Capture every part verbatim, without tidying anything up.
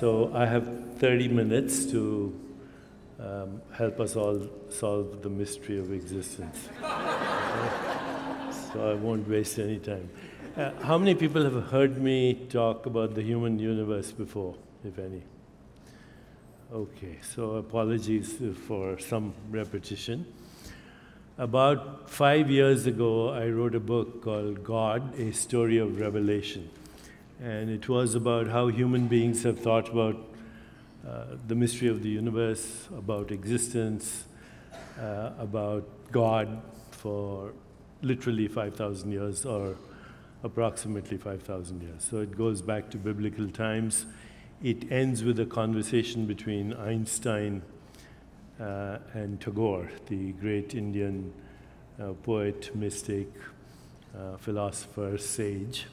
So I have thirty minutes to um, help us all solve the mystery of existence. So I won't waste any time. Uh, how many people have heard me talk about the human universe before, if any? Okay, so apologies for some repetition. About five years ago, I wrote a book called God, A Story of Revelation. And it was about how human beings have thought about uh, the mystery of the universe, about existence, uh, about God for literally five thousand years or approximately five thousand years. So it goes back to biblical times. It ends with a conversation between Einstein uh, and Tagore, the great Indian uh, poet, mystic, uh, philosopher, sage.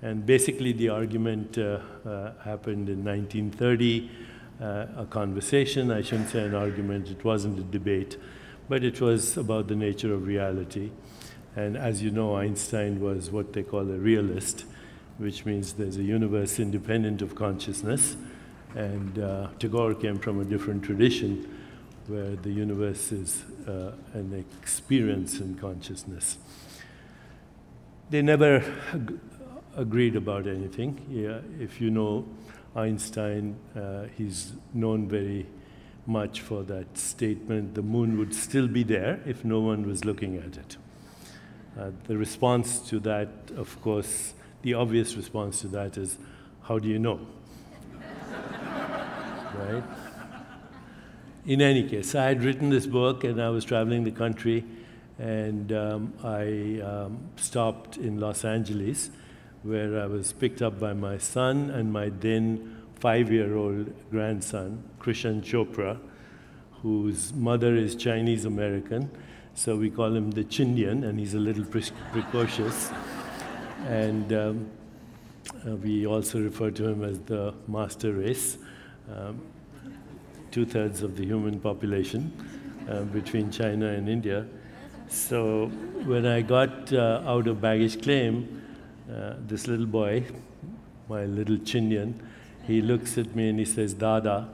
And basically the argument uh, uh, happened in nineteen thirty, uh, a conversation. I shouldn't say an argument, it wasn't a debate, but it was about the nature of reality. And as you know, Einstein was what they call a realist, which means there's a universe independent of consciousness. And uh, Tagore came from a different tradition where the universe is uh, an experience in consciousness. They never ag agreed about anything. Yeah, if you know Einstein, uh, he's known very much for that statement, the moon would still be there if no one was looking at it. Uh, the response to that, of course, the obvious response to that is, how do you know? Right? In any case, I had written this book and I was traveling the country, and um, I um, stopped in Los Angeles, where I was picked up by my son and my then five-year-old grandson, Krishan Chopra, whose mother is Chinese-American. So we call him the Chindian, and he's a little pre precocious. And um, uh, we also refer to him as the master race, um, two-thirds of the human population uh, between China and India. So when I got uh, out of baggage claim, uh, this little boy, my little Chindian, he looks at me and he says, Dada,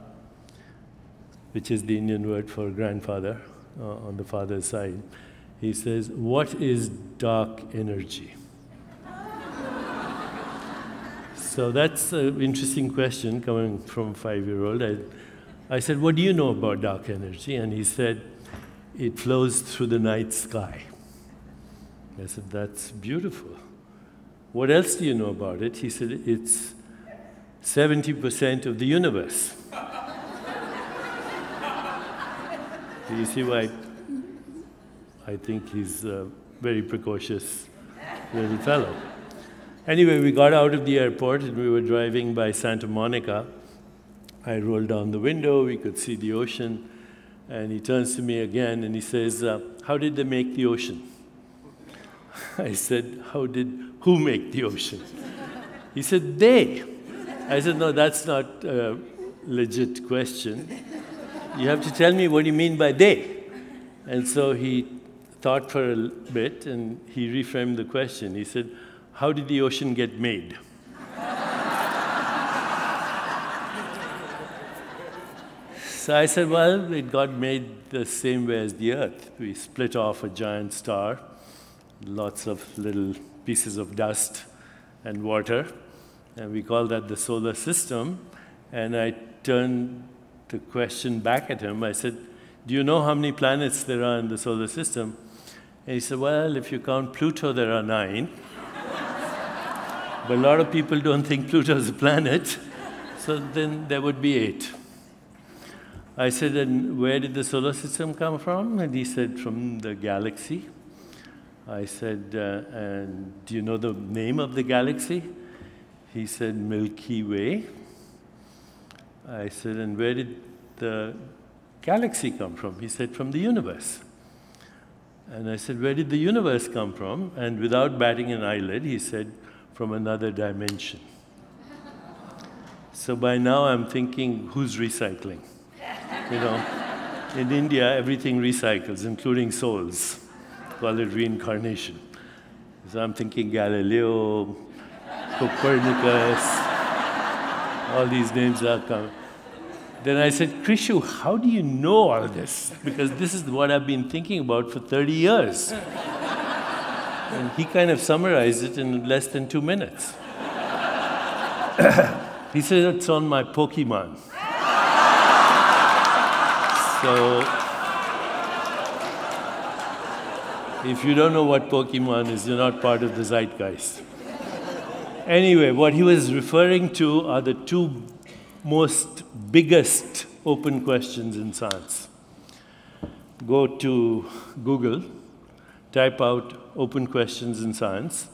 which is the Indian word for grandfather. Uh, on the father's side, he says, what is dark energy? So that's an interesting question coming from a five-year-old. I, I said, what do you know about dark energy? And he said, it flows through the night sky. I said, that's beautiful. What else do you know about it? He said, it's seventy percent of the universe. Do you see why I think he's a very precocious little fellow? Anyway, we got out of the airport and we were driving by Santa Monica. I rolled down the window, we could see the ocean, and he turns to me again and he says, uh, how did they make the ocean? I said, how did who make the ocean? He said, they. I said, no, that's not a legit question. You have to tell me what you mean by they. And so he thought for a bit and he reframed the question. He said, how did the ocean get made? So I said, well, it got made the same way as the earth. We split off a giant star, lots of little pieces of dust and water, and we call that the solar system. And I turned the question back at him. I said, do you know how many planets there are in the solar system? And he said, well, if you count Pluto, there are nine. But a lot of people don't think Pluto is a planet, so then there would be eight. I said, and where did the solar system come from? And he said, from the galaxy. I said, uh, and do you know the name of the galaxy? He said, Milky Way. I said, and where did the galaxy come from? He said, from the universe. And I said, where did the universe come from? And without batting an eyelid, he said, from another dimension. So by now I'm thinking, who's recycling? You know, in India, everything recycles, including souls. Call it reincarnation. So I'm thinking Galileo, Copernicus, all these names are coming. Then I said, Krishu, how do you know all this? Because this is what I've been thinking about for thirty years. And he kind of summarized it in less than two minutes. He said, it's on my Pokemon. So, if you don't know what Pokemon is, you're not part of the zeitgeist. Anyway, what he was referring to are the two most biggest open questions in science. Go to Google, type out open questions in science,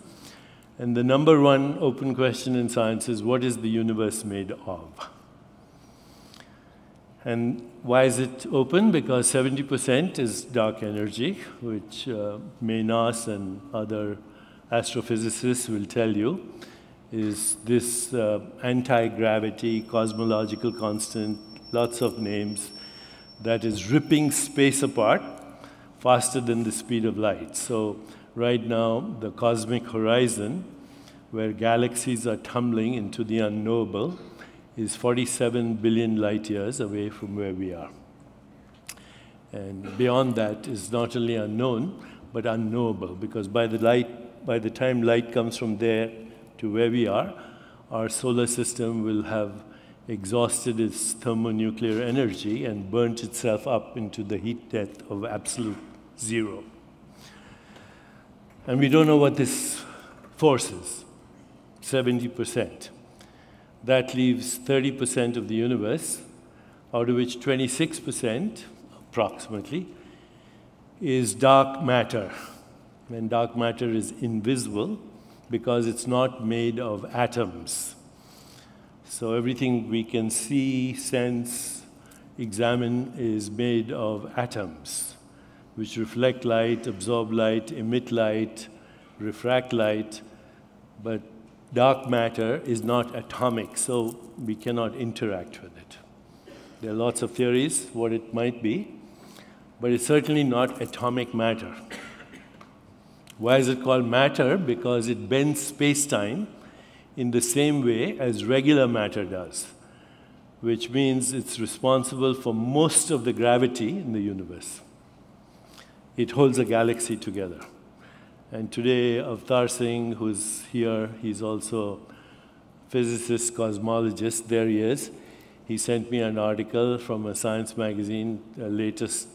and the number one open question in science is, what is the universe made of? And why is it open? Because seventy percent is dark energy, which uh, Menas and other astrophysicists will tell you, is this uh, anti-gravity, cosmological constant, lots of names, that is ripping space apart faster than the speed of light. So right now, the cosmic horizon, where galaxies are tumbling into the unknowable, is forty-seven billion light years away from where we are. And beyond that is not only unknown, but unknowable, because by the, light, by the time light comes from there to where we are, our solar system will have exhausted its thermonuclear energy and burnt itself up into the heat death of absolute zero. And we don't know what this force is, seventy percent. That leaves thirty percent of the universe, out of which twenty-six percent, approximately, is dark matter. And dark matter is invisible, because it's not made of atoms. So everything we can see, sense, examine is made of atoms, which reflect light, absorb light, emit light, refract light. But dark matter is not atomic, so we cannot interact with it. There are lots of theories what it might be, but it's certainly not atomic matter. Why is it called matter? Because it bends space-time in the same way as regular matter does, which means it's responsible for most of the gravity in the universe. It holds a galaxy together. And today, Avtar Singh, who's here, he's also a physicist, cosmologist, there he is. He sent me an article from a science magazine, uh, latest,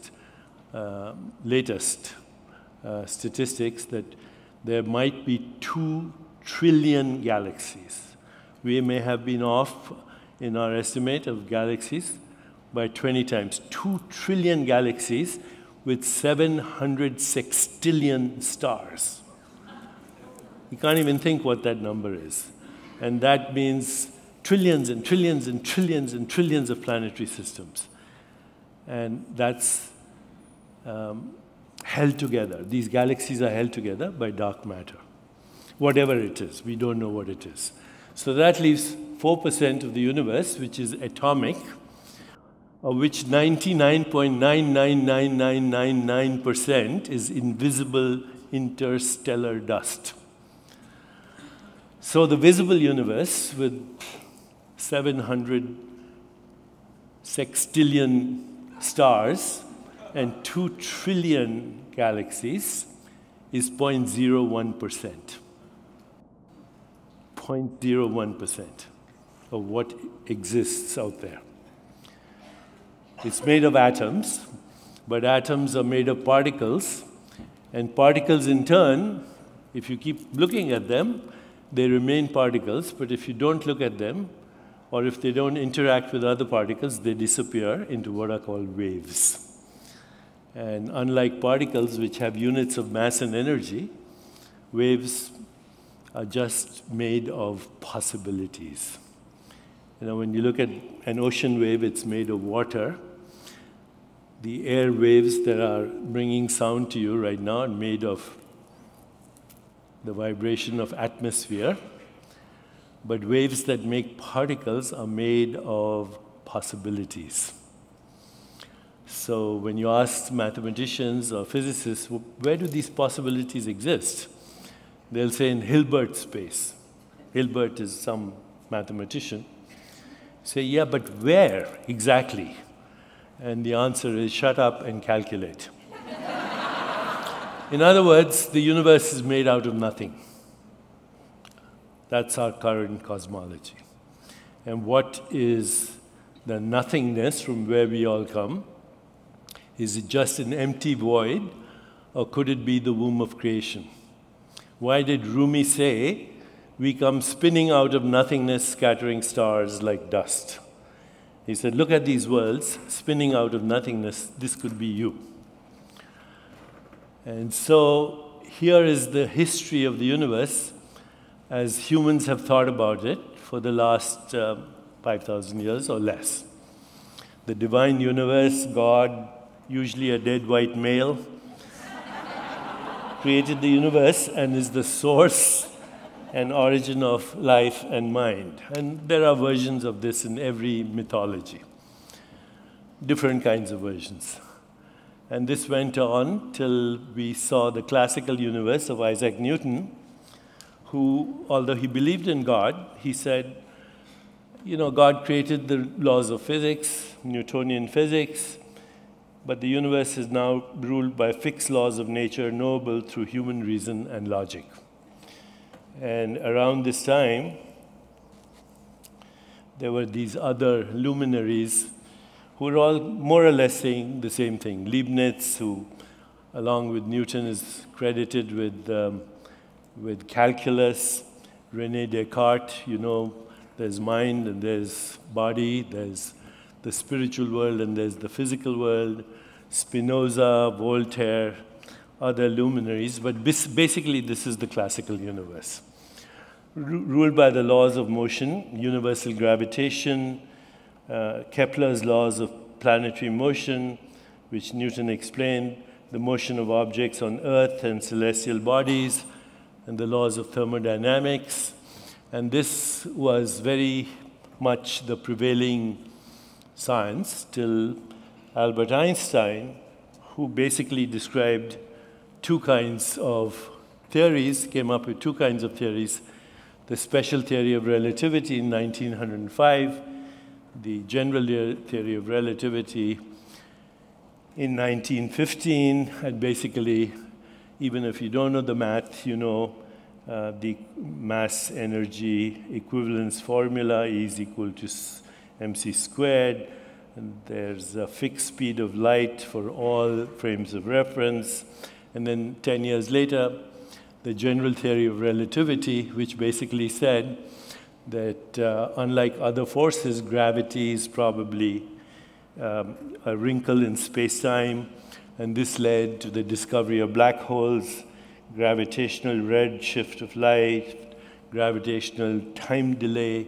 uh, latest, Uh, statistics that there might be two trillion galaxies. We may have been off in our estimate of galaxies by twenty times. Two trillion galaxies with seven hundred sextillion stars. You can't even think what that number is. And that means trillions and trillions and trillions and trillions of planetary systems. And that's um, held together. These galaxies are held together by dark matter. Whatever it is, we don't know what it is. So that leaves four percent of the universe, which is atomic, of which ninety-nine point nine nine nine nine nine nine percent is invisible interstellar dust. So the visible universe with seven hundred sextillion stars and two trillion galaxies is zero point zero one percent. zero point zero one percent of what exists out there. It's made of atoms, but atoms are made of particles, and particles in turn, if you keep looking at them, they remain particles, but if you don't look at them, or if they don't interact with other particles, they disappear into what are called waves. And unlike particles, which have units of mass and energy, waves are just made of possibilities. You know, when you look at an ocean wave, it's made of water. The air waves that are bringing sound to you right now are made of the vibration of atmosphere. But waves that make particles are made of possibilities. So when you ask mathematicians or physicists, where do these possibilities exist? They'll say in Hilbert space. Hilbert is some mathematician. say, yeah, but where exactly? And the answer is, shut up and calculate. In other words, the universe is made out of nothing. That's our current cosmology. And what is the nothingness from where we all come? Is it just an empty void, or could it be the womb of creation? Why did Rumi say, we come spinning out of nothingness, scattering stars like dust? He said, look at these worlds, spinning out of nothingness, this could be you. And so here is the history of the universe as humans have thought about it for the last uh, five thousand years or less. The divine universe, God, usually a dead white male, created the universe and is the source and origin of life and mind. And there are versions of this in every mythology, different kinds of versions. And this went on till we saw the classical universe of Isaac Newton, who, although he believed in God, he said, you know, God created the laws of physics, Newtonian physics, but the universe is now ruled by fixed laws of nature, knowable through human reason and logic. And around this time, there were these other luminaries who were all more or less saying the same thing. Leibniz, who, along with Newton, is credited with um, with calculus. Rene Descartes, you know, there's mind and there's body, there's the spiritual world and there's the physical world. Spinoza, Voltaire, other luminaries, but basically this is the classical universe. Ruled by the laws of motion, universal gravitation, uh, Kepler's laws of planetary motion, which Newton explained, the motion of objects on Earth and celestial bodies, and the laws of thermodynamics. And this was very much the prevailing science till Albert Einstein, who basically described two kinds of theories, came up with two kinds of theories, the special theory of relativity in nineteen oh five, the general theory of relativity in nineteen fifteen, and basically, even if you don't know the math, you know uh, the mass-energy equivalence formula is equal to mc squared. And there's a fixed speed of light for all frames of reference. And then ten years later, the general theory of relativity, which basically said that uh, unlike other forces, gravity is probably um, a wrinkle in space-time. And this led to the discovery of black holes, gravitational redshift of light, gravitational time delay.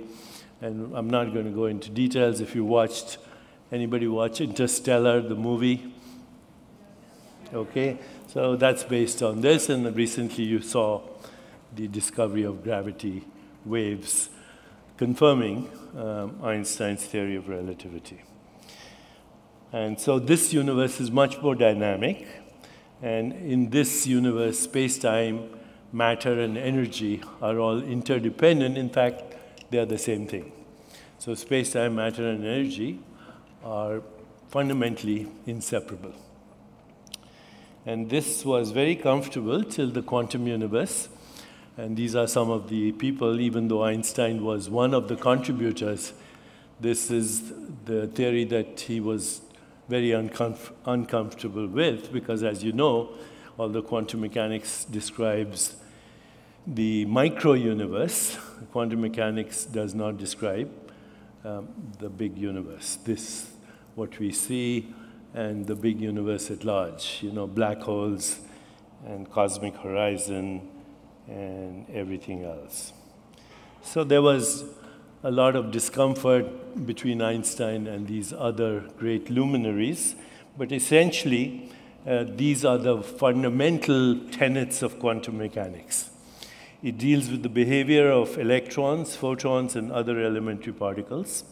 And I'm not going to go into details. If you watched, anybody watch Interstellar, the movie? OK, so that's based on this. And recently you saw the discovery of gravity waves, confirming um, Einstein's theory of relativity. And so this universe is much more dynamic. And in this universe, space-time, matter, and energy are all interdependent. In fact, they are the same thing. So space-time, matter, and energy are fundamentally inseparable. And this was very comfortable till the quantum universe. And these are some of the people, even though Einstein was one of the contributors. This is the theory that he was very uncomf- uncomfortable with, because as you know, although quantum mechanics describes the micro-universe, quantum mechanics does not describe um, the big universe, this, what we see, and the big universe at large, you know, black holes and cosmic horizon and everything else. So there was a lot of discomfort between Einstein and these other great luminaries, but essentially, uh, these are the fundamental tenets of quantum mechanics. It deals with the behavior of electrons, photons, and other elementary particles.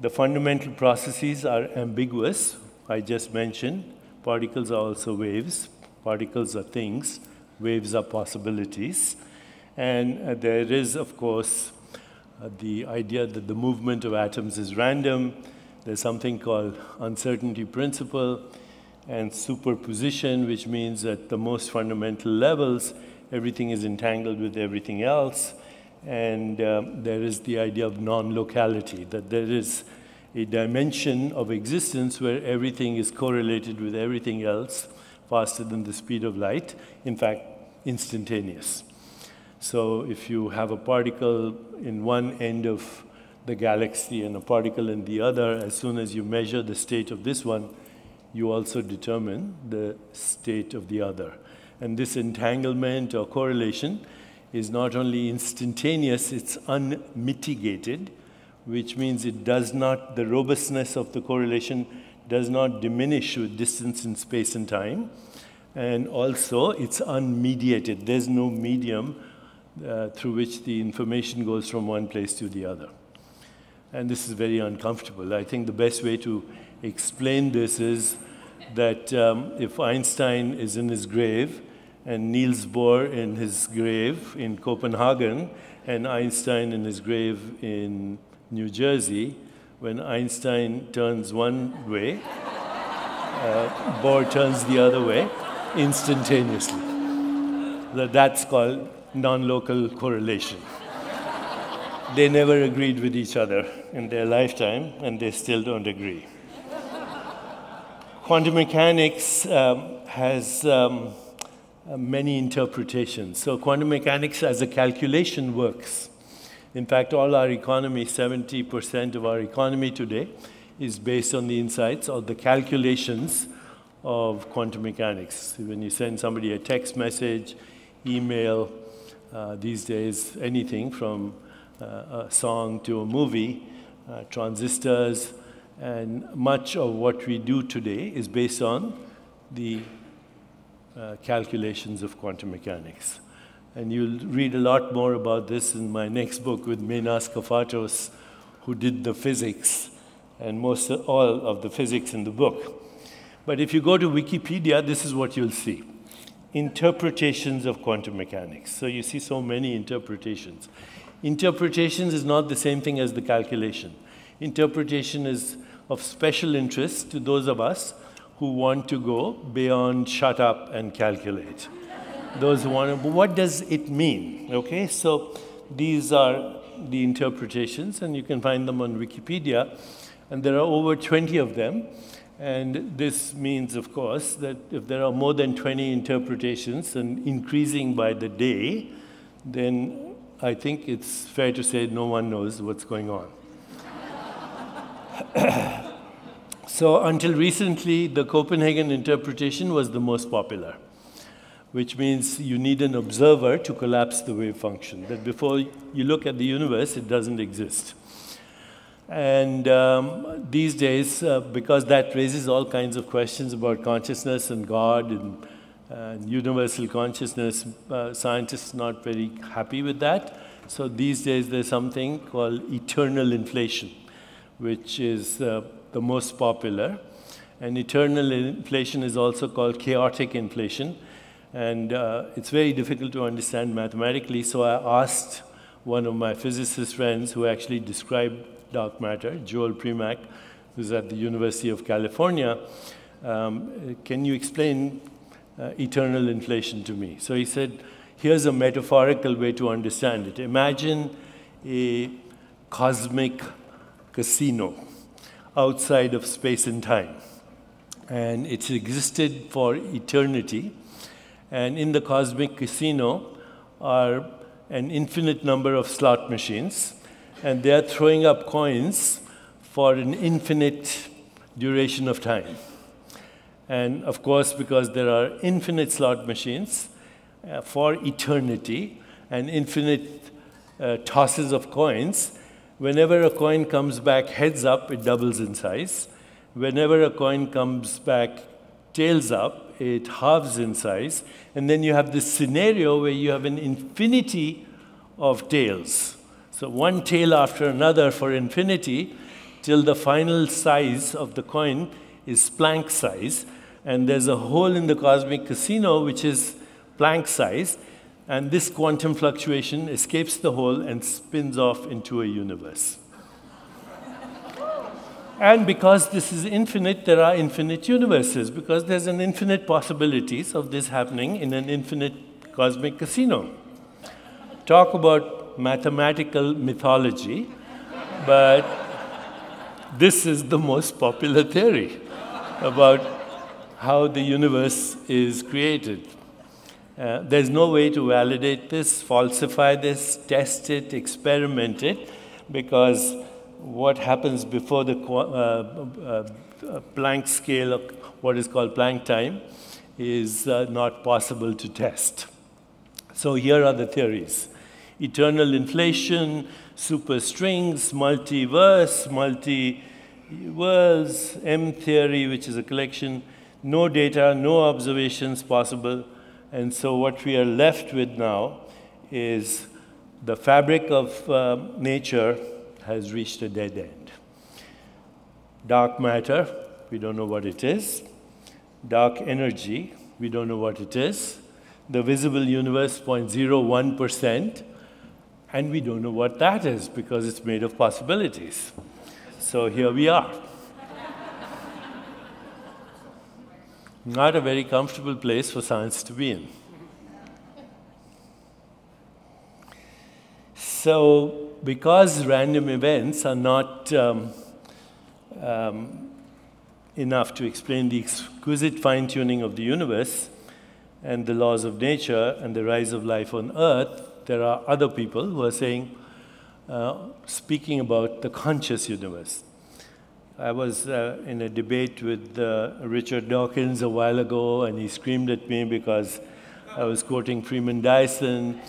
The fundamental processes are ambiguous. I just mentioned particles are also waves. Particles are things. Waves are possibilities. And uh, there is, of course, uh, the idea that the movement of atoms is random. There's something called uncertainty principle and superposition, which means that the most fundamental levels, everything is entangled with everything else. And uh, there is the idea of non-locality, that there is a dimension of existence where everything is correlated with everything else faster than the speed of light, in fact, instantaneous. So if you have a particle in one end of the galaxy and a particle in the other, as soon as you measure the state of this one, you also determine the state of the other. And this entanglement or correlation is not only instantaneous, it's unmitigated, which means it does not, the robustness of the correlation does not diminish with distance in space and time. And also, it's unmediated. There's no medium uh, through which the information goes from one place to the other. And this is very uncomfortable. I think the best way to explain this is that um, if Einstein is in his grave, and Niels Bohr in his grave in Copenhagen, and Einstein in his grave in New Jersey, when Einstein turns one way, uh, Bohr turns the other way instantaneously. That's called non-local correlation. They never agreed with each other in their lifetime, and they still don't agree. Quantum mechanics um, has um, Uh, many interpretations. So quantum mechanics as a calculation works. In fact, all our economy, seventy percent of our economy today is based on the insights or the calculations of quantum mechanics. When you send somebody a text message, email, uh, these days anything from uh, a song to a movie, uh, transistors, and much of what we do today is based on the Uh, calculations of quantum mechanics. And you'll read a lot more about this in my next book with Menas Kafatos, who did the physics and most of all of the physics in the book. But if you go to Wikipedia, this is what you'll see. Interpretations of quantum mechanics. So you see so many interpretations. Interpretations is not the same thing as the calculation. Interpretation is of special interest to those of us who want to go beyond shut up and calculate. Those who want to, but what does it mean? Okay, so these are the interpretations, and you can find them on Wikipedia. And there are over twenty of them. And this means, of course, that if there are more than twenty interpretations and increasing by the day, then I think it's fair to say no one knows what's going on. So until recently, the Copenhagen interpretation was the most popular, which means you need an observer to collapse the wave function, that before you look at the universe, it doesn't exist. And um, these days, uh, because that raises all kinds of questions about consciousness and God and uh, universal consciousness, uh, scientists are not very happy with that. So these days, there's something called eternal inflation, which is uh, the most popular. And eternal inflation is also called chaotic inflation. And uh, it's very difficult to understand mathematically, so I asked one of my physicist friends who actually described dark matter, Joel Primack, who's at the University of California, um, can you explain uh, eternal inflation to me? So he said, here's a metaphorical way to understand it. Imagine a cosmic casino outside of space and time. And it's existed for eternity. And in the cosmic casino are an infinite number of slot machines. And they're throwing up coins for an infinite duration of time. And of course, because there are infinite slot machines uh, for eternity and infinite uh, tosses of coins, whenever a coin comes back heads up, it doubles in size. Whenever a coin comes back tails up, it halves in size. And then you have this scenario where you have an infinity of tails. So one tail after another for infinity till the final size of the coin is Planck size. And there's a hole in the cosmic casino which is Planck size. And this quantum fluctuation escapes the hole and spins off into a universe. And because this is infinite, there are infinite universes, because there's an infinite possibilities of this happening in an infinite cosmic casino. Talk about mathematical mythology, but this is the most popular theory about how the universe is created. Uh, there's no way to validate this, falsify this, test it, experiment it, because what happens before the uh, uh, uh, Planck scale of what is called Planck time is uh, not possible to test. So here are the theories. Eternal inflation, superstrings, multiverse, multi-worlds, M-theory, which is a collection, no data, no observations possible. And so what we are left with now is the fabric of uh, nature has reached a dead end. Dark matter, we don't know what it is. Dark energy, we don't know what it is. The visible universe, zero point zero one percent, and we don't know what that is because it's made of possibilities. So here we are. Not a very comfortable place for science to be in. So, because random events are not um, um, enough to explain the exquisite fine-tuning of the universe and the laws of nature and the rise of life on Earth, there are other people who are saying, uh, speaking about the conscious universe. I was uh, in a debate with uh, Richard Dawkins a while ago, and he screamed at me because I was quoting Freeman Dyson.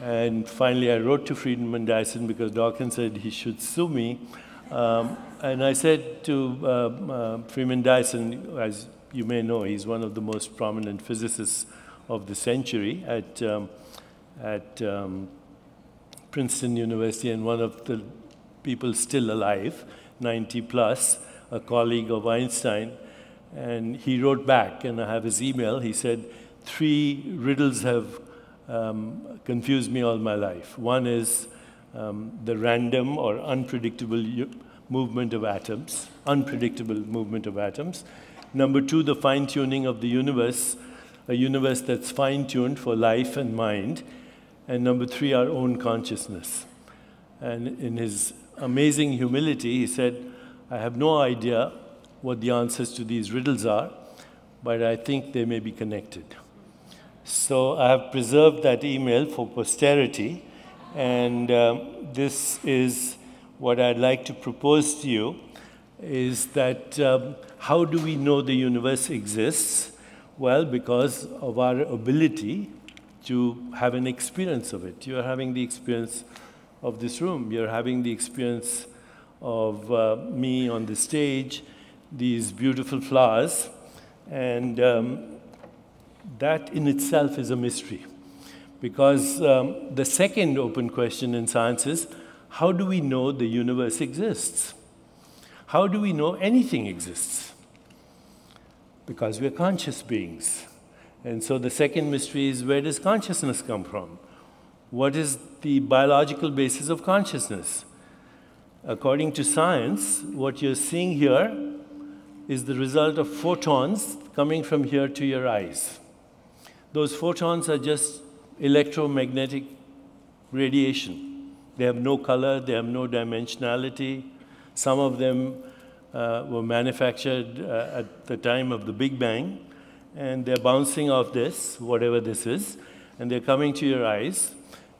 And finally, I wrote to Freeman Dyson because Dawkins said he should sue me. Um, and I said to uh, uh, Freeman Dyson, as you may know, he's one of the most prominent physicists of the century at, um, at um, Princeton University, and one of the people still alive, ninety plus, a colleague of Einstein, and he wrote back, and I have his email. He said, three riddles have um, confused me all my life. One is um, the random or unpredictable movement of atoms, unpredictable movement of atoms. Number two, the fine-tuning of the universe, a universe that's fine-tuned for life and mind. And number three, our own consciousness. And in his amazing humility, he said, I have no idea what the answers to these riddles are, but I think they may be connected. So I have preserved that email for posterity, and um, this is what I'd like to propose to you, is that um, how do we know the universe exists? Well, because of our ability to have an experience of it. You're having the experience of this room. You're having the experience of uh, me on the stage, these beautiful flowers, and um, that in itself is a mystery. Because um, the second open question in science is, how do we know the universe exists? How do we know anything exists? Because we're conscious beings. And so the second mystery is, where does consciousness come from? What is the biological basis of consciousness? According to science, what you're seeing here is the result of photons coming from here to your eyes. Those photons are just electromagnetic radiation. They have no color, they have no dimensionality. Some of them uh, were manufactured uh, at the time of the Big Bang, and they're bouncing off this, whatever this is, and they're coming to your eyes.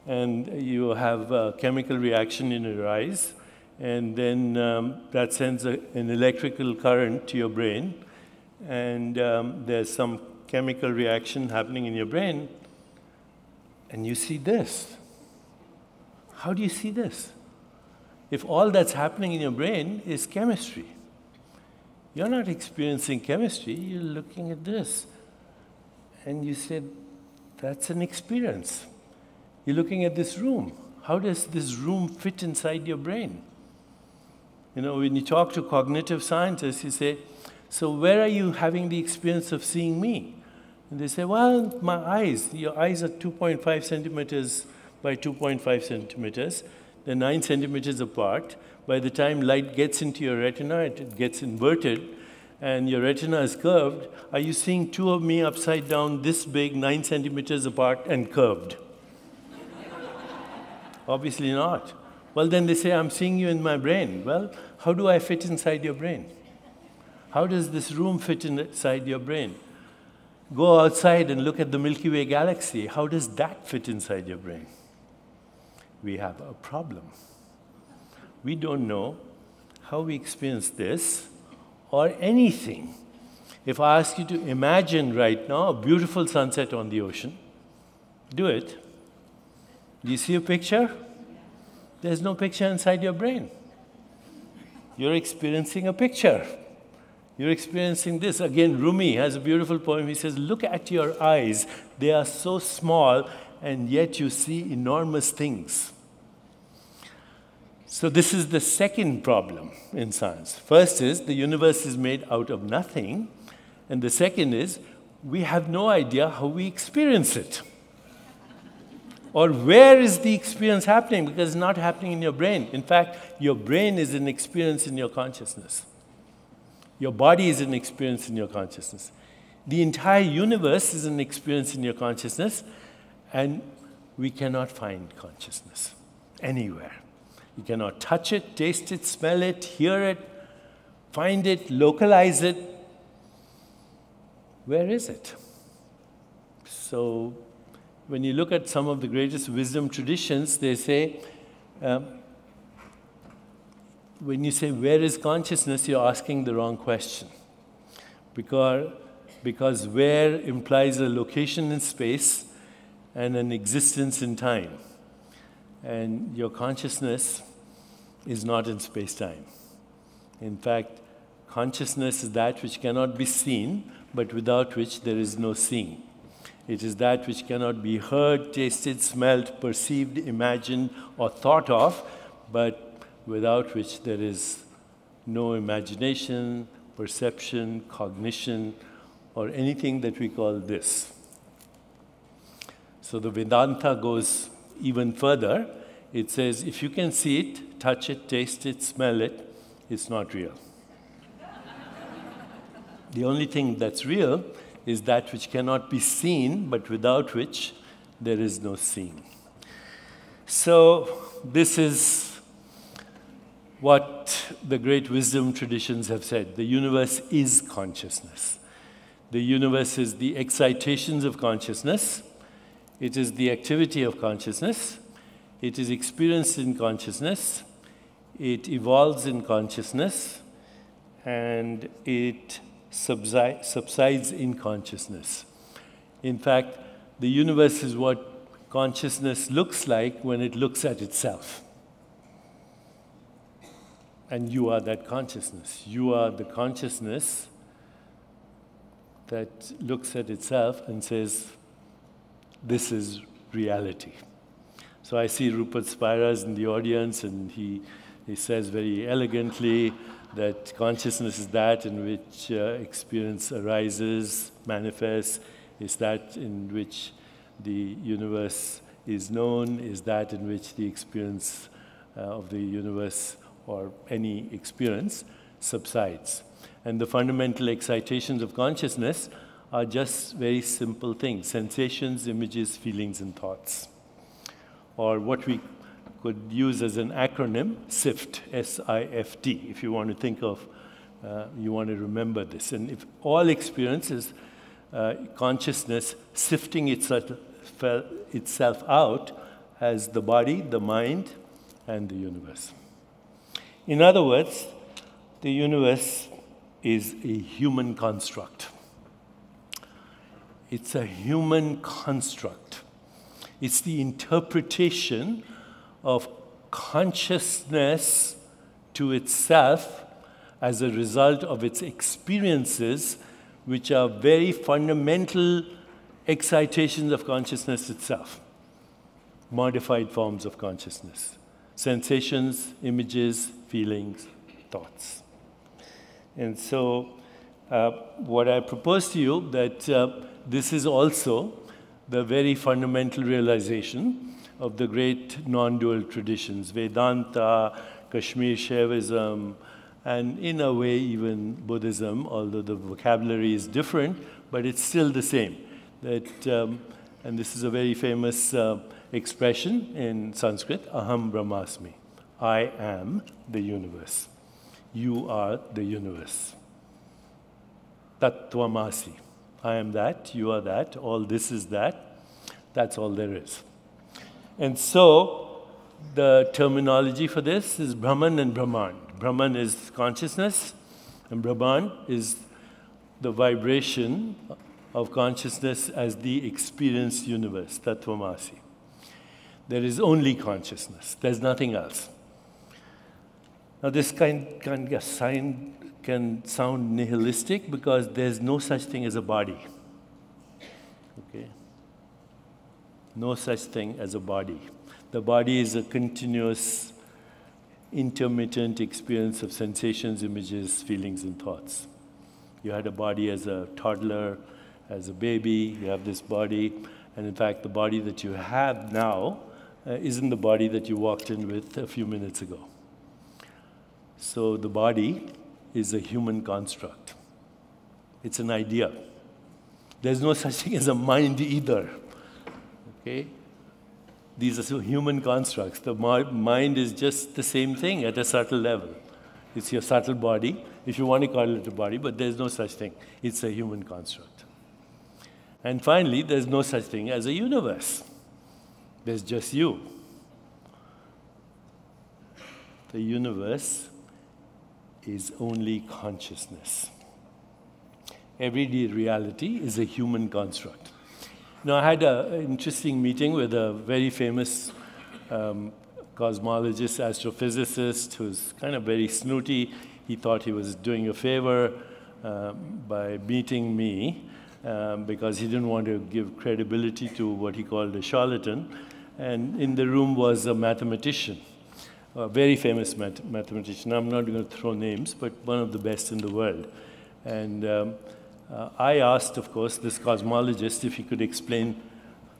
And you have a chemical reaction in your eyes, and then um, that sends a, an electrical current to your brain, and um, there's some chemical reaction happening in your brain, and you see this. How do you see this? If all that's happening in your brain is chemistry, you're not experiencing chemistry, you're looking at this, and you say, that's an experience. You're looking at this room. How does this room fit inside your brain? You know, when you talk to cognitive scientists, you say, so where are you having the experience of seeing me? And they say, well, my eyes, your eyes are two point five centimeters by two point five centimeters. They're nine centimeters apart. By the time light gets into your retina, it gets inverted, and your retina is curved. Are you seeing two of me upside down this big, nine centimeters apart and curved? Obviously not. Well, then they say, I'm seeing you in my brain. Well, how do I fit inside your brain? How does this room fit inside your brain? Go outside and look at the Milky Way galaxy. How does that fit inside your brain? We have a problem. We don't know how we experience this or anything. If I ask you to imagine right now a beautiful sunset on the ocean, do it. Do you see a picture? There's no picture inside your brain. You're experiencing a picture. You're experiencing this. Again, Rumi has a beautiful poem. He says, look at your eyes. They are so small, and yet you see enormous things. So this is the second problem in science. First is, the universe is made out of nothing. And the second is, we have no idea how we experience it. Or where is the experience happening? Because it's not happening in your brain. In fact, your brain is an experience in your consciousness. Your body is an experience in your consciousness. The entire universe is an experience in your consciousness. And we cannot find consciousness anywhere. You cannot touch it, taste it, smell it, hear it, find it, localize it. Where is it? So when you look at some of the greatest wisdom traditions, they say, um, when you say, where is consciousness, you're asking the wrong question. Because, because where implies a location in space and an existence in time. And your consciousness is not in space-time. In fact, consciousness is that which cannot be seen, but without which there is no seeing. It is that which cannot be heard, tasted, smelled, perceived, imagined, or thought of, but without which there is no imagination, perception, cognition, or anything that we call this. So the Vedanta goes even further. It says, if you can see it, touch it, taste it, smell it, it's not real. The only thing that's real is that which cannot be seen, but without which there is no seeing. So this is what the great wisdom traditions have said. The universe is consciousness. The universe is the excitations of consciousness. It is the activity of consciousness. It is experienced in consciousness. It evolves in consciousness. And it subsides in consciousness. In fact, the universe is what consciousness looks like when it looks at itself. And you are that consciousness. You are the consciousness that looks at itself and says, this is reality. So I see Rupert Spiras in the audience, and he, he says very elegantly that consciousness is that in which uh, experience arises, manifests, is that in which the universe is known, is that in which the experience uh, of the universe or any experience subsides. And the fundamental excitations of consciousness are just very simple things, sensations, images, feelings, and thoughts. Or what we could use as an acronym, SIFT, S I F T, if you want to think of, uh, you want to remember this. And if all experience is uh, consciousness sifting itself, itself out as the body, the mind, and the universe. In other words, the universe is a human construct. It's a human construct. It's the interpretation of consciousness to itself as a result of its experiences, which are very fundamental excitations of consciousness itself, modified forms of consciousness, sensations, images, feelings, thoughts. And so uh, what I propose to you that uh, this is also the very fundamental realization of the great non-dual traditions, Vedanta, Kashmir Shaivism, and in a way even Buddhism, although the vocabulary is different, but it's still the same. That, um, and this is a very famous uh, expression in Sanskrit, aham brahmasmi, I am the universe. You are the universe. Tattvamasi, I am that, you are that, all this is that, that's all there is. And so the terminology for this is Brahman and Brahman. Brahman is consciousness, and Brahman is the vibration of consciousness as the experienced universe, Tattvamasi. There is only consciousness, there's nothing else. Now this kind, kind of sign can sound nihilistic because there's no such thing as a body. Okay? No such thing as a body. The body is a continuous, intermittent experience of sensations, images, feelings, and thoughts. You had a body as a toddler, as a baby, you have this body, and in fact the body that you have now uh, isn't the body that you walked in with a few minutes ago. So the body is a human construct. It's an idea. There's no such thing as a mind either. Okay? These are so human constructs. The mind is just the same thing at a subtle level. It's your subtle body, if you want to call it a body, but there's no such thing. It's a human construct. And finally, there's no such thing as a universe. There's just you. The universe is only consciousness. Everyday reality is a human construct. Now, I had an interesting meeting with a very famous um, cosmologist, astrophysicist, who's kind of very snooty. He thought he was doing a favor um, by meeting me um, because he didn't want to give credibility to what he called a charlatan. And in the room was a mathematician, a very famous math mathematician. I'm not going to throw names, but one of the best in the world. And um, uh, I asked, of course, this cosmologist if he could explain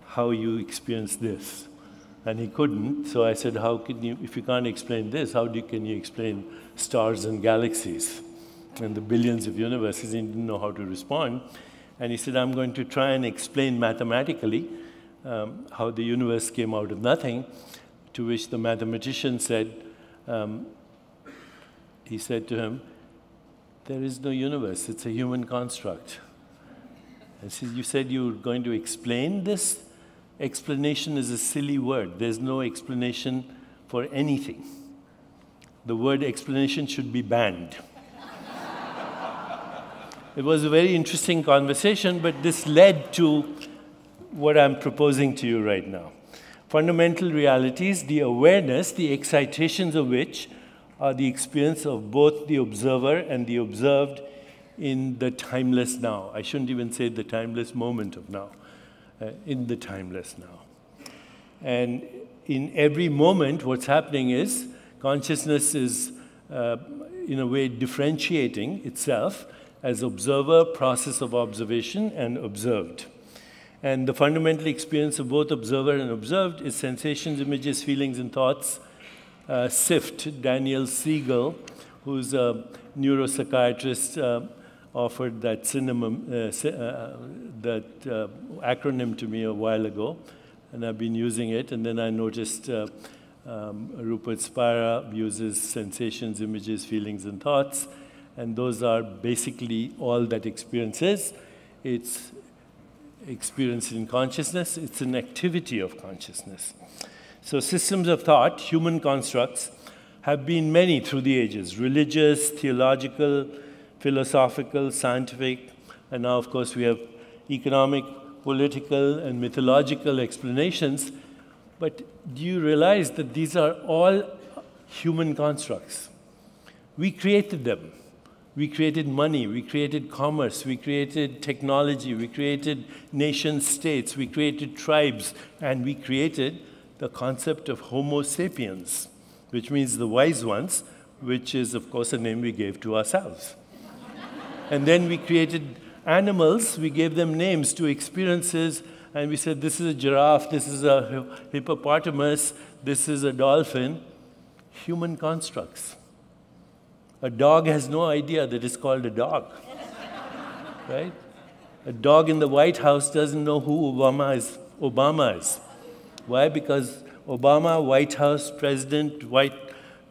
how you experience this. And he couldn't, so I said, how can you, if you can't explain this, how do you, can you explain stars and galaxies and the billions of universes? He didn't know how to respond. And he said, I'm going to try and explain mathematically um, how the universe came out of nothing. To which the mathematician said, um, he said to him, there is no universe, it's a human construct. And says, you said you were going to explain this? Explanation is a silly word. There's no explanation for anything. The word explanation should be banned. It was a very interesting conversation, but this led to what I'm proposing to you right now. Fundamental realities, the awareness, the excitations of which are the experience of both the observer and the observed in the timeless now. I shouldn't even say the timeless moment of now, uh, in the timeless now. And in every moment, what's happening is consciousness is, uh, in a way, differentiating itself as observer, process of observation, and observed. And the fundamental experience of both observer and observed is sensations, images, feelings, and thoughts. Uh, SIFT, Daniel Siegel, who's a neuropsychiatrist, uh, offered that, synonym, uh, uh, that uh, acronym to me a while ago, and I've been using it. And then I noticed uh, um, Rupert Spiras uses sensations, images, feelings, and thoughts. And those are basically all that experience is. It's experience in consciousness, it's an activity of consciousness. So systems of thought, human constructs, have been many through the ages, religious, theological, philosophical, scientific, and now, of course, we have economic, political, and mythological explanations. But do you realize that these are all human constructs? We created them. We created money, we created commerce, we created technology, we created nation states, we created tribes, and we created the concept of Homo sapiens, which means the wise ones, which is, of course, a name we gave to ourselves. And then we created animals, we gave them names to experiences, and we said, this is a giraffe, this is a hippopotamus, this is a dolphin. Human constructs. A dog has no idea that it's called a dog, right? A dog in the White House doesn't know who Obama is. Obama is. Why? Because Obama, White House, President, White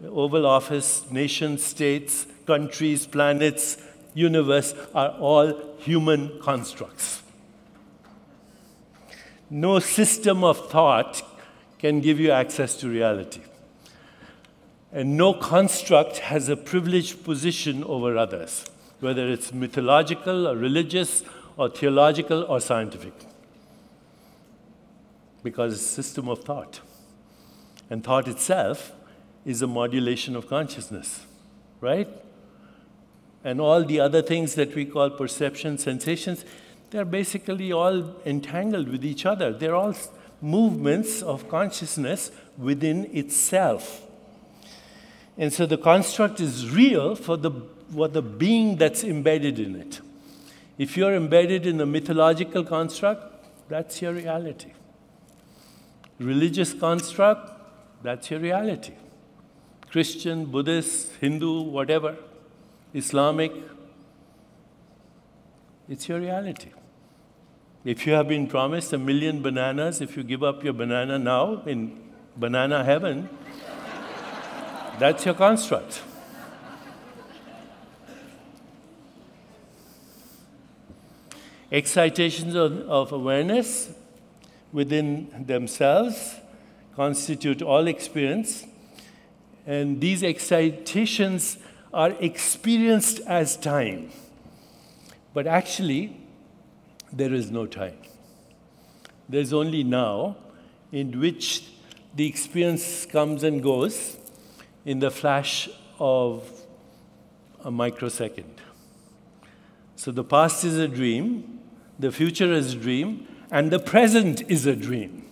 Oval Office, nation, states, countries, planets, universe are all human constructs. No system of thought can give you access to reality. And no construct has a privileged position over others, whether it's mythological or religious or theological or scientific, because it's a system of thought. And thought itself is a modulation of consciousness, right? And all the other things that we call perception, sensations, they're basically all entangled with each other. They're all movements of consciousness within itself. And so the construct is real for the, what the being that's embedded in it. If you're embedded in a mythological construct, that's your reality. Religious construct, that's your reality. Christian, Buddhist, Hindu, whatever, Islamic, it's your reality. If you have been promised a million bananas, if you give up your banana now in banana heaven, that's your construct. Excitations of, of awareness within themselves constitute all experience, and these excitations are experienced as time. But actually, there is no time. There's only now, in which the experience comes and goes in the flash of a microsecond. So the past is a dream, the future is a dream, and the present is a dream.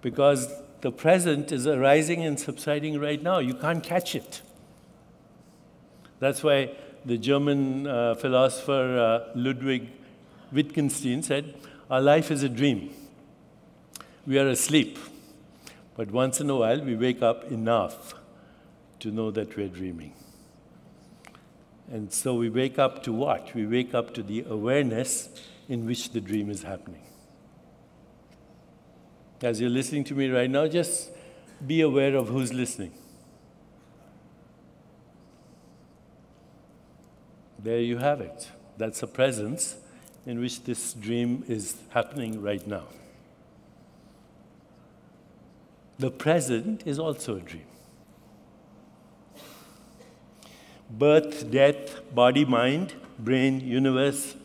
Because the present is arising and subsiding right now. You can't catch it. That's why the German uh, philosopher uh, Ludwig Wittgenstein said, our life is a dream. We are asleep. But once in a while, we wake up enough to know that we're dreaming. And so we wake up to what? We wake up to the awareness in which the dream is happening. As you're listening to me right now, just be aware of who's listening. There you have it. That's a presence in which this dream is happening right now. The present is also a dream. Birth, death, body, mind, brain, universe,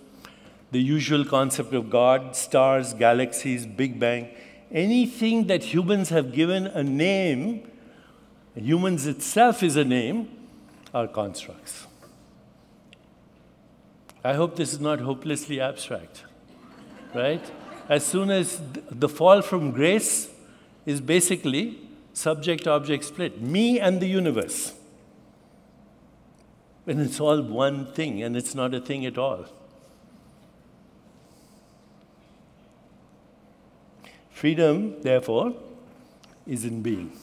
the usual concept of God, stars, galaxies, Big Bang, anything that humans have given a name, humans itself is a name, are constructs. I hope this is not hopelessly abstract, right? As soon as the fall from grace is basically subject-object split, me and the universe. And it's all one thing, and it's not a thing at all. Freedom, therefore, is in being,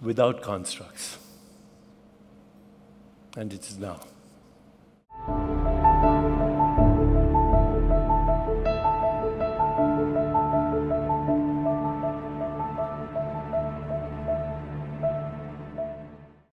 without constructs. And it is now.